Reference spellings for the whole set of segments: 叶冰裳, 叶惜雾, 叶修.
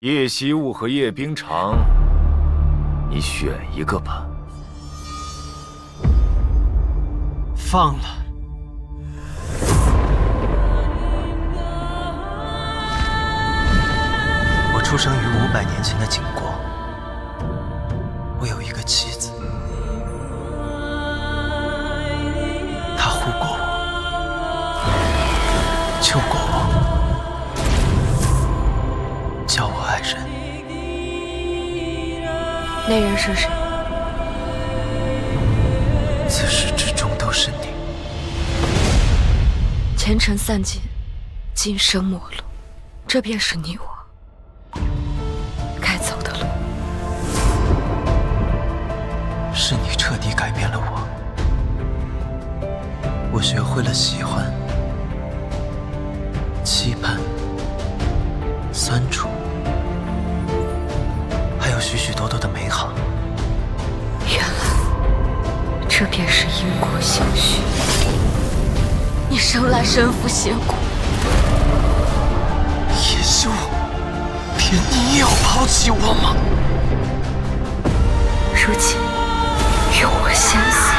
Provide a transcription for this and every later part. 叶惜雾和叶冰裳，你选一个吧。放了。 出生于500年前的景国，我有一个妻子，她护过我，救过我，叫我爱人。那人是谁？自始至终都是你。前尘散尽，今生陌路，这便是你我。 是你彻底改变了我，我学会了喜欢、期盼、酸楚，还有许许多多的美好。原来，这便是因果相续。你生来身负邪骨，叶修，天，你也要抛弃我吗？如今。 与我相思，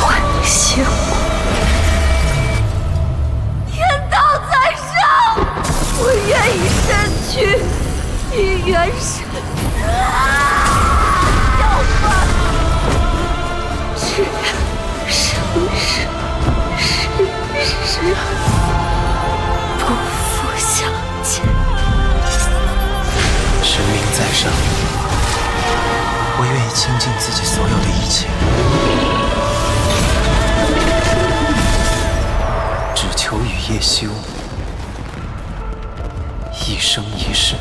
换你心我。天道在上，我愿以身躯，以元神。要换，只愿生世不负相见。神明在上。 我愿意倾尽自己所有的一切，只求与叶惜雾一生一世。